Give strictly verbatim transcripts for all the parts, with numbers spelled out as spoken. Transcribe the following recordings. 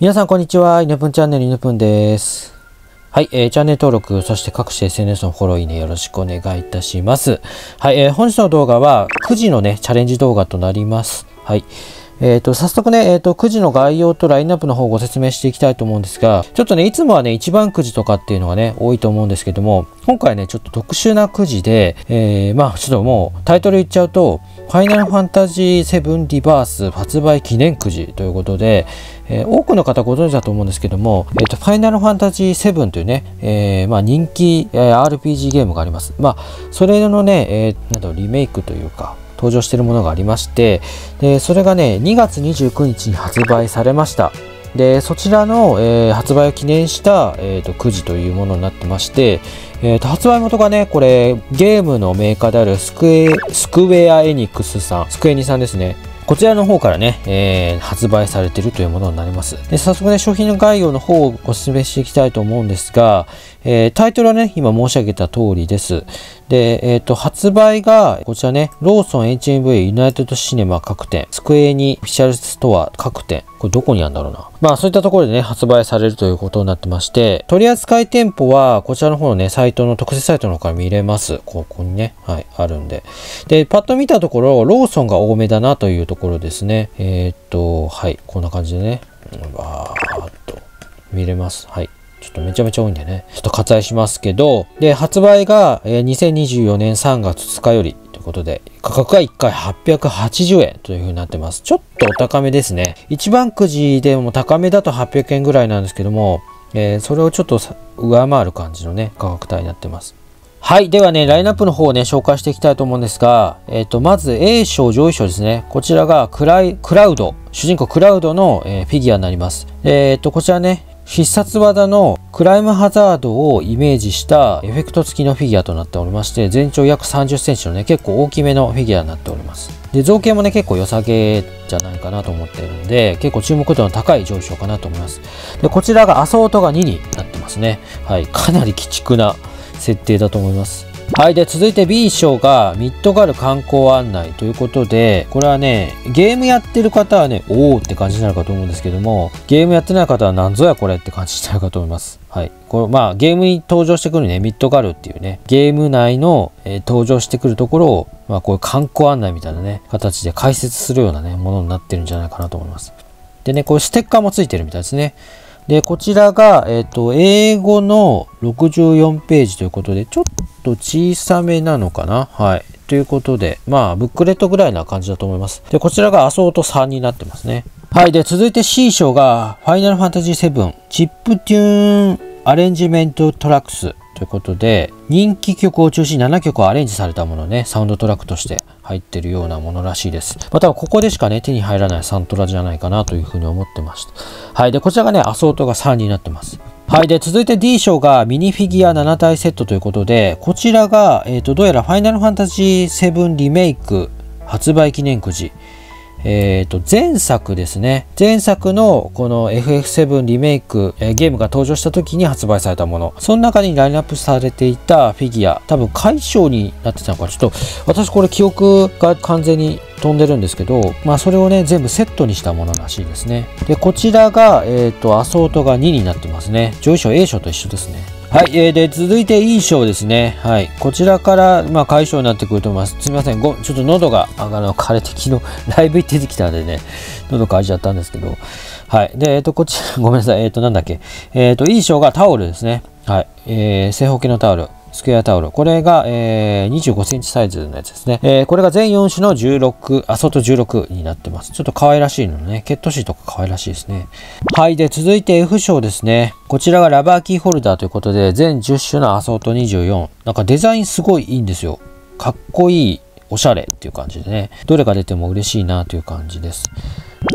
皆さんこんにちは。犬ぷんチャンネル、犬ぷんです。はい、えー、チャンネル登録、そして各種 エスエヌエス のフォローいいね、よろしくお願いいたします。はい、えー、本日の動画はくじのね、チャレンジ動画となります。はい。えっと、早速ね、えっと、くじの概要とラインナップの方をご説明していきたいと思うんですが、ちょっとね、いつもはね、一番くじとかっていうのがね、多いと思うんですけども、今回ね、ちょっと特殊なくじで、えー、まあ、ちょっともう、タイトル言っちゃうと、ファイナルファンタジーセブンリバース発売記念くじということで、えー、多くの方ご存知だと思うんですけども、えっと、ファイナルファンタジーセブンというね、えー、まあ、人気、えー、アールピージー ゲームがあります。まあ、それのね、えー、なんだろう、リメイクというか、登場しているものがありまして、で、それがね、にがつにじゅうくにちに発売されました。で、そちらの、えー、発売を記念した、えーと、くじというものになってまして、えーと、発売元がね、これ、ゲームのメーカーであるスクエ、スクエアエニックスさん、スクエニさんですね。こちらの方からね、えー、発売されているというものになります。で、早速ね、商品の概要の方をご説明していきたいと思うんですが、えー、タイトルはね、今申し上げた通りです。で、えっと、発売が、こちらね、ローソン、エイチエムブイ、ユナイテッドシネマ各店、スクエニ、オフィシャルストア各店、これどこにあるんだろうな。まあ、そういったところでね、発売されるということになってまして、取扱店舗は、こちらの方のね、サイトの、特設サイトの方から見れます。ここにね、はい、あるんで。で、パッと見たところ、ローソンが多めだなというところですね。えー、っと、はい、こんな感じでね、バーっと見れます。はい。ちょっとめちゃめちゃ多いんでね。ちょっと割愛しますけど、で、発売がにせんにじゅうよねんさんがつふつかよりということで、価格がいっかいはっぴゃくはちじゅうえんというふうになってます。ちょっとお高めですね。一番くじでも高めだとはっぴゃくえんぐらいなんですけども、えー、それをちょっと上回る感じのね、価格帯になってます。はい。ではね、ラインナップの方をね、紹介していきたいと思うんですが、えっと、まず A 賞、上位賞ですね。こちらがクライ、クラウド、主人公クラウドの、えー、フィギュアになります。えー、っと、こちらね、必殺技のクライムハザードをイメージしたエフェクト付きのフィギュアとなっておりまして、全長約さんじゅっセンチのね、結構大きめのフィギュアになっております。で、造形もね、結構良さげじゃないかなと思っているので、結構注目度の高い上昇かなと思います。で、こちらがアソートがにになってますね。はい、かなり鬼畜な設定だと思います。はい。で、続いて B 賞がミッドガル観光案内ということで、これはね、ゲームやってる方はね、おーって感じになるかと思うんですけども、ゲームやってない方はなんぞやこれって感じになるかと思います。はい。これ、まあ、ゲームに登場してくるね、ミッドガルっていうね、ゲーム内の、えー、登場してくるところを、まあ、こういう観光案内みたいなね、形で解説するようなね、ものになってるんじゃないかなと思います。でね、こうステッカーもついてるみたいですね。で、こちらが、えっと、英語のろくじゅうよんページということで、ちょっと小さめなのかな?はい。ということで、まあ、ブックレットぐらいな感じだと思います。で、こちらがアソートさんになってますね。はい。で、続いて C 賞が、ファイナルファンタジーセブン、チップテューンアレンジメントトラックスということで、人気曲を中心にななきょくアレンジされたものね、サウンドトラックとして入ってるようなものらしいです。また、ここでしかね、手に入らないサントラじゃないかなというふうに思ってました。はい。で、こちらがね、アソートがさんになってます。はい。で、続いて D 賞がミニフィギュアななたいセットということで、こちらが、えっと、どうやらファイナルファンタジーセブンリメイク発売記念くじ。えっと、前作ですね。前作のこの エフエフセブン リメイク、えー、ゲームが登場した時に発売されたもの。その中にラインナップされていたフィギュア。多分解消になってたのか。ちょっと、私これ記憶が完全に飛んでるんですけど、まあそれをね、全部セットにしたものらしいですね。で、こちらが、えっと、アソートがにになってますね。上位賞 A 賞と一緒ですね。はい、えー、で、続いて E 賞ですね。はい。こちらから、まあ、解消になってくると思います。すみません。ご、ちょっと喉が、あの、枯れて、昨日、ライブ行ってきたんでね、喉枯れちゃったんですけど。はい。で、えっと、こっち、ごめんなさい。えっと、なんだっけ。えっと、E 賞がタオルですね。はい。えー、正方形のタオル。スクエアタオル。これが、えー、にじゅうごセンチサイズのやつですね。えー、これが全よんしゅのじゅうろく、アソートじゅうろくになってます。ちょっと可愛らしいのね。ケットシーとか可愛らしいですね。はい。で、続いて F 賞ですね。こちらがラバーキーホルダーということで、全じゅっしゅのアソートにじゅうよん。なんかデザインすごいいいんですよ。かっこいい、おしゃれっていう感じでね。どれが出ても嬉しいなという感じです。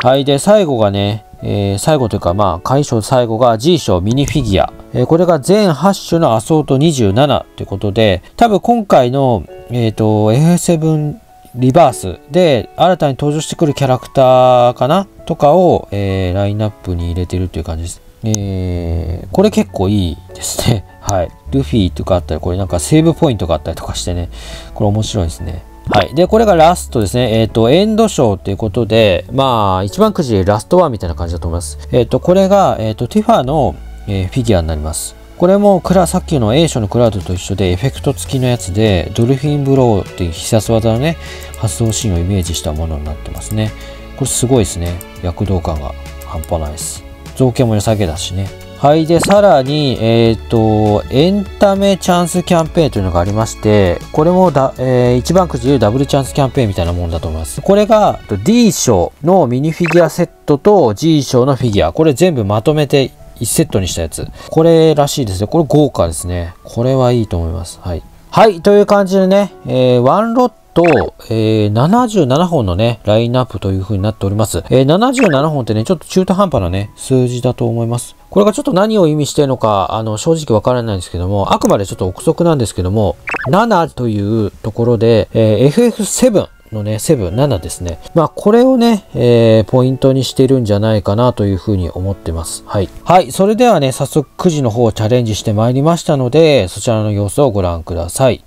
はい。で、最後がね、えー、最後というか、まあ、解消最後が G 賞ミニフィギュア。えー、これが全はっしゅのアソートにじゅうななということで、多分今回の、えっと、エフエフセブン リバースで新たに登場してくるキャラクターかなとかを、えー、ラインナップに入れてるという感じです。えー、これ結構いいですね。はい。ルフィとかあったり、これなんかセーブポイントがあったりとかしてね、これ面白いですね。はい。で、これがラストですね。えっと、エンドショーということで、まあ、一番くじラストワンみたいな感じだと思います。えっと、これが、えっと、ティファの、えー、フィギュアになります。これも、さっきの エー 賞のクラウドと一緒で、エフェクト付きのやつで、ドルフィンブローっていう必殺技のね、発動シーンをイメージしたものになってますね。これすごいですね。躍動感が半端ないです。造形も良さげだしね。はい。で、さらに、えっと、エンタメチャンスキャンペーンというのがありまして、これもだ、えー、一番くじでいうダブルチャンスキャンペーンみたいなものだと思います。これが、ディー 賞のミニフィギュアセットと ジー 賞のフィギュア。これ全部まとめて、いちセットにしたやつ。これらしいですね。これ豪華ですね。これはいいと思います。はい。はい。という感じでね、えー、ワンロット、えー、ななじゅうななほんのね、ラインナップという風になっております。えー、ななじゅうななほんってね、ちょっと中途半端なね、数字だと思います。これがちょっと何を意味してるのか、あの、正直わからないんですけども、あくまでちょっと憶測なんですけども、ななというところで、えー、エフエフセブン。のね、なな、ななですね。まあ、これをね、えー、ポイントにしてるんじゃないかなというふうに思ってます。はい。はい。それではね、早速くじの方をチャレンジしてまいりましたので、そちらの様子をご覧ください。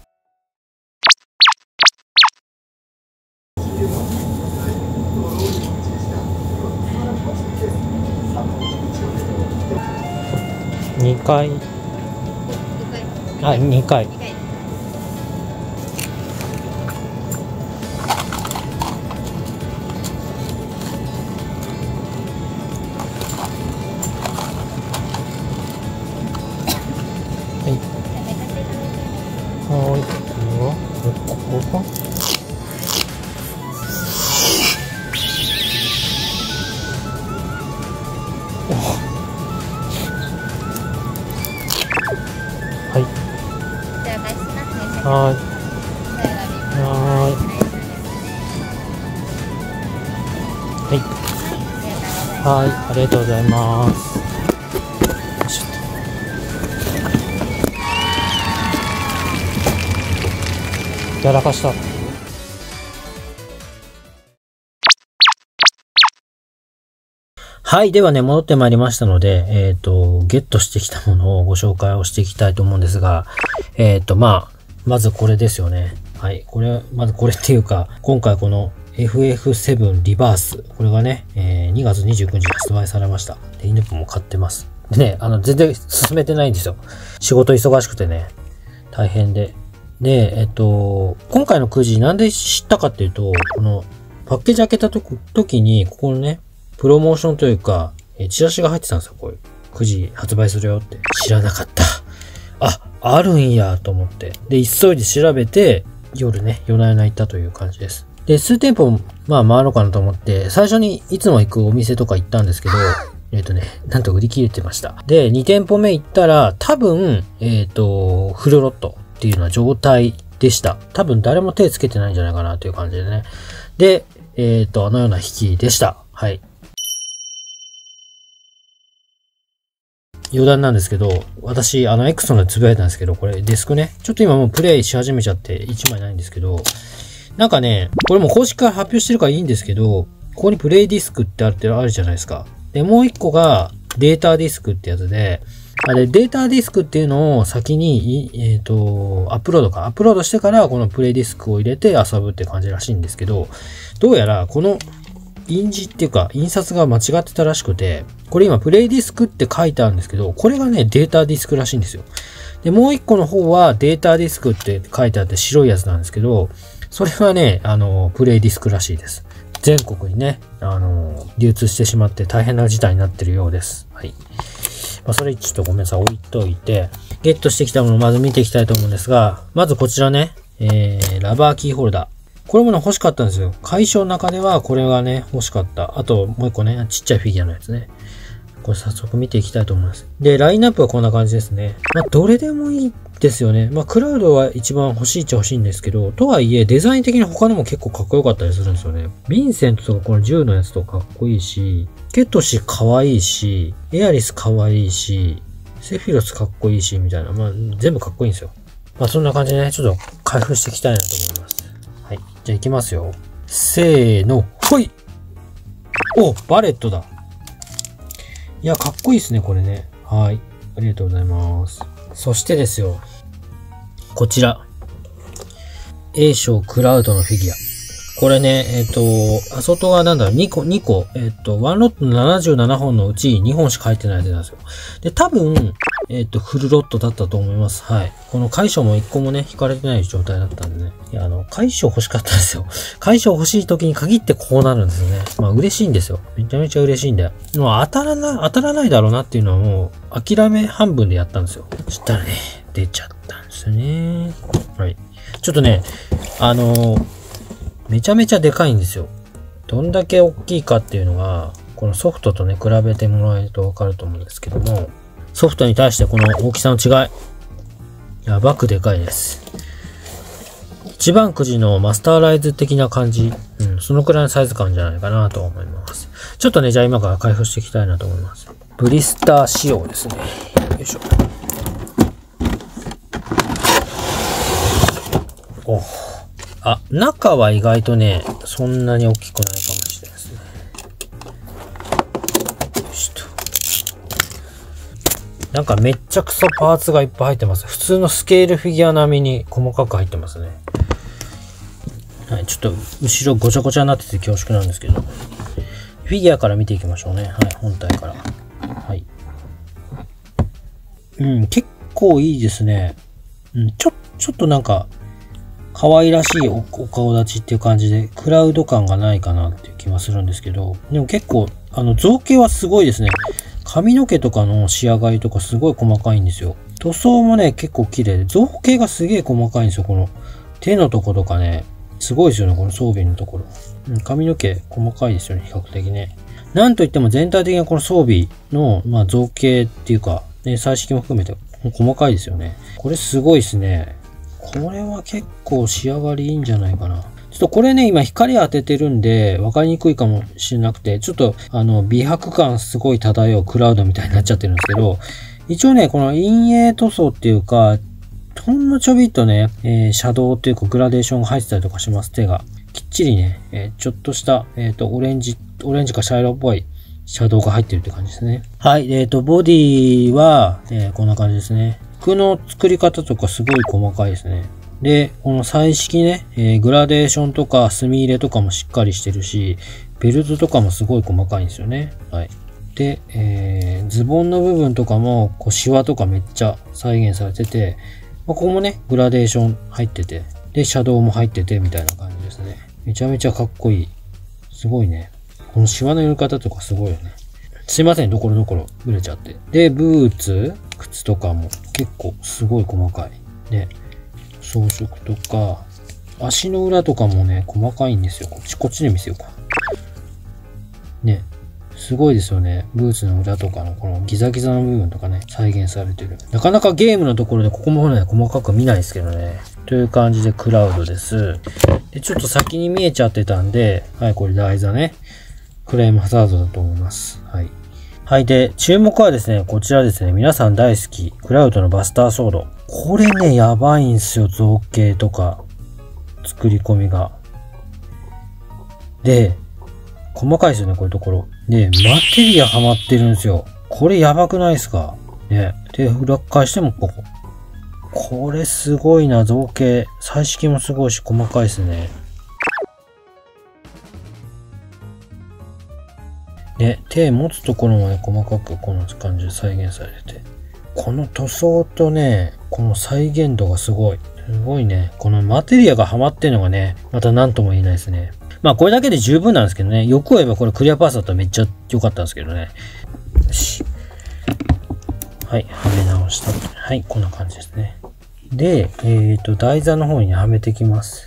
にかい。あ、にかい。はいはいはいはい、ありがとうございます。やらかした。はい。ではね、戻ってまいりましたので、えっと、ゲットしてきたものをご紹介をしていきたいと思うんですが、えっと、まあ、まずこれですよね。はい。これ、まずこれっていうか、今回この エフエフセブン リバース。これがね、えー、にがつにじゅうくにちに発売されました。で、犬も買ってます。でね、あの、全然進めてないんですよ。仕事忙しくてね、大変で。で、えっと、今回のくじなんで知ったかっていうと、このパッケージ開けたと時に、ここのね、プロモーションというか、チラシが入ってたんですよ。こういうくじ発売するよって。知らなかった。あ、あるんやと思って。で、急いで調べて、夜ね、夜な夜な行ったという感じです。で、数店舗、まあ回ろうかなと思って、最初にいつも行くお店とか行ったんですけど、えっとね、なんと売り切れてました。で、にてんぽめ行ったら、多分、えっと、フルロットっていうような状態でした。多分誰も手つけてないんじゃないかなという感じでね。で、えっと、あのような引きでした。はい。余談なんですけど、私、あの、エックス のつぶやいたんですけど、これデスクね。ちょっと今もうプレイし始めちゃっていちまいないんですけど、なんかね、これも公式から発表してるからいいんですけど、ここにプレイディスクってあるってあるじゃないですか。で、もういっこがデータディスクってやつで、あれ、データディスクっていうのを先に、えっと、アップロードか。アップロードしてから、このプレイディスクを入れて遊ぶって感じらしいんですけど、どうやら、この、印字っていうか、印刷が間違ってたらしくて、これ今、プレイディスクって書いてあるんですけど、これがね、データディスクらしいんですよ。で、もう一個の方は、データディスクって書いてあって白いやつなんですけど、それはね、あの、プレイディスクらしいです。全国にね、あの、流通してしまって大変な事態になってるようです。はい。まあ、それちょっとごめんなさい、置いといて、ゲットしてきたものをまず見ていきたいと思うんですが、まずこちらね、えー、ラバーキーホルダー。これもね、欲しかったんですよ。会社の中ではこれがね、欲しかった。あと、もう一個ね、ちっちゃいフィギュアのやつね。これ早速見ていきたいと思います。で、ラインナップはこんな感じですね。まあ、どれでもいいですよね。まあ、クラウドは一番欲しいっちゃ欲しいんですけど、とはいえ、デザイン的に他のも結構かっこよかったりするんですよね。ヴィンセントとかこの銃のやつとかかっこいいし、ケトシかわいいし、エアリスかわいいし、セフィロスかっこいいし、みたいな。まあ、全部かっこいいんですよ。まあ、そんな感じでね、ちょっと開封していきたいなと思います。はい。じゃあ行きますよ。せーの。ほい！お、バレットだ。いや、かっこいいですね、これね。はい。ありがとうございます。そしてですよ。こちら。A 賞クラウドのフィギュア。これね、えっ、ー、と、アソトがなんだろう、にこ、にこ、えっ、ー、と、ワンロットのななじゅうななほんのうちにほんしか入ってないやつなんですよ。で、多分、えっ、ー、と、フルロットだったと思います。はい。この解消もいっこもね、引かれてない状態だったんでね。いや、あの、解消欲しかったんですよ。解消欲しい時に限ってこうなるんですよね。まあ、嬉しいんですよ。めちゃめちゃ嬉しいんだよ。もう当たらな、当たらないだろうなっていうのはもう、諦め半分でやったんですよ。そしたらね、出ちゃったんですよね。はい。ちょっとね、あのー、めちゃめちゃでかいんですよ。どんだけ大きいかっていうのが、このソフトとね、比べてもらえるとわかると思うんですけども、ソフトに対してこの大きさの違い、やばくでかいです。一番くじのマスターライズ的な感じ、うん、そのくらいのサイズ感じゃないかなと思います。ちょっとね、じゃあ今から開封していきたいなと思います。ブリスター仕様ですね。よいしょ。おう。あ、中は意外とね、そんなに大きくないかもしれないですね。よしと。なんかめっちゃくそパーツがいっぱい入ってます。普通のスケールフィギュア並みに細かく入ってますね。はい、ちょっと後ろごちゃごちゃになってて恐縮なんですけど。フィギュアから見ていきましょうね。はい、本体から。はい。うん、結構いいですね。うん、ちょ、ちょっとなんか、可愛らしい お, お顔立ちっていう感じで、クラウド感がないかなっていう気はするんですけど、でも結構、あの、造形はすごいですね。髪の毛とかの仕上がりとかすごい細かいんですよ。塗装もね、結構綺麗で、造形がすげえ細かいんですよ。この手のとことかね、すごいですよね、この装備のところ。うん、髪の毛細かいですよね、比較的ね。なんといっても全体的なこの装備の、まあ、造形っていうか、ね、彩色も含めて細かいですよね。これすごいですね。これは結構仕上がりいいんじゃないかな。ちょっとこれね、今光当ててるんで、分かりにくいかもしれなくて、ちょっと、あの、美白感すごい漂うクラウドみたいになっちゃってるんですけど、一応ね、この陰影塗装っていうか、ほんのちょびっとね、えー、シャドウっていうかグラデーションが入ってたりとかします、手が。きっちりね、えー、ちょっとした、えっと、オレンジ、オレンジか茶色っぽいシャドウが入ってるって感じですね。はい、えっと、ボディは、えー、こんな感じですね。服の作り方とかすごい細かいですね。で、この彩色ね、えー、グラデーションとか墨入れとかもしっかりしてるし、ベルトとかもすごい細かいんですよね。はい。で、えー、ズボンの部分とかも、こう、シワとかめっちゃ再現されてて、まあ、ここもね、グラデーション入ってて、で、シャドウも入ってて、みたいな感じですね。めちゃめちゃかっこいい。すごいね。このシワの寄り方とかすごいよね。すいません、どころどころ、ぶれちゃって。で、ブーツ、靴とかも結構すごい細かい。ね、装飾とか、足の裏とかもね、細かいんですよ。こっち、こっちで見せようか。ね、すごいですよね。ブーツの裏とかのこのギザギザの部分とかね、再現されてる。なかなかゲームのところでここもね、細かく見ないですけどね。という感じでクラウドです。で、ちょっと先に見えちゃってたんで、はい、これ台座ね。クレームハザードだと思います。はい。はい。で、注目はですね、こちらですね、皆さん大好き、クラウドのバスターソード。これね、やばいんすよ、造形とか、作り込みが。で、細かいですよね、こういうところ。で、マテリアハマってるんですよ。これやばくないですかね。で、裏返してもここ。これすごいな、造形。彩色もすごいし、細かいですね。ね、手持つところまで細かくこの感じで再現されて。この塗装とね、この再現度がすごい。すごいね。このマテリアがハマってるのがね、また何とも言えないですね。まあこれだけで十分なんですけどね。よく言えばこれクリアパースだったらめっちゃ良かったんですけどね。よし。はい、はめ直した。はい、こんな感じですね。で、えっと、台座の方にはめていきます。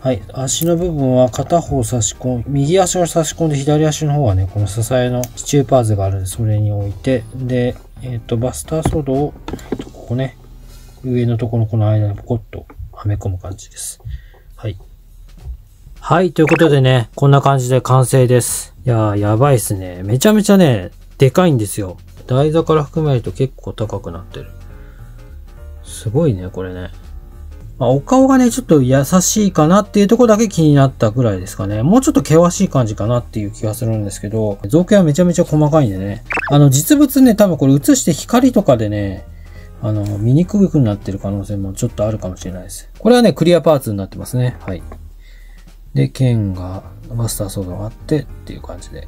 はい。足の部分は片方差し込ん、右足を差し込んで左足の方はね、この支えの支柱パーツがあるんで、それに置いて、で、えっと、バスターソードを、ここね、上のところのこの間にポコッとはめ込む感じです。はい。はい。ということでね、こんな感じで完成です。いやー、やばいっすね。めちゃめちゃね、でかいんですよ。台座から含めると結構高くなってる。すごいね、これね。まあ、お顔がね、ちょっと優しいかなっていうところだけ気になったぐらいですかね。もうちょっと険しい感じかなっていう気がするんですけど、造形はめちゃめちゃ細かいんでね。あの、実物ね、多分これ映して光とかでね、あの、見にくくなってる可能性もちょっとあるかもしれないです。これはね、クリアパーツになってますね。はい。で、剣が、マスターソードがあってっていう感じで。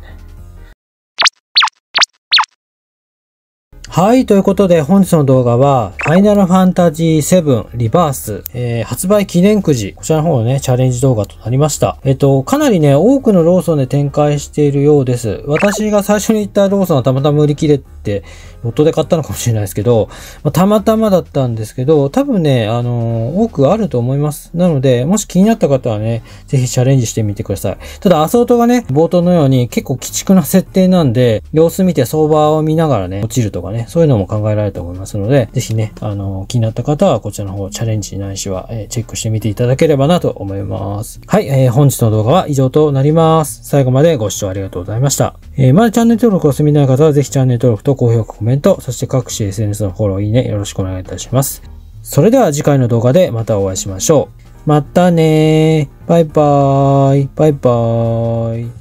はい。ということで、本日の動画は、ファイナルファンタジーセブンリバース、えー、発売記念くじ、こちらの方のね、チャレンジ動画となりました。えっと、かなりね、多くのローソンで展開しているようです。私が最初に行ったローソンはたまたま売り切れて、ロットで買ったのかもしれないですけど、まあ、たまたまだったんですけど、多分ね、あのー、多くあると思います。なので、もし気になった方はね、ぜひチャレンジしてみてください。ただ、アソートがね、冒頭のように結構鬼畜な設定なんで、様子見て相場を見ながらね、落ちるとかね、そういうのも考えられると思いますので、ぜひね、あの、気になった方はこちらの方、チャレンジないしは、えー、チェックしてみていただければなと思います。はい、えー、本日の動画は以上となります。最後までご視聴ありがとうございました。えー、まだチャンネル登録を済みない方は、ぜひチャンネル登録と高評価、コメント、そして各種 エスエヌエス のフォロー、いいね、よろしくお願いいたします。それでは次回の動画でまたお会いしましょう。またねー。バイバーイ。バイバーイ。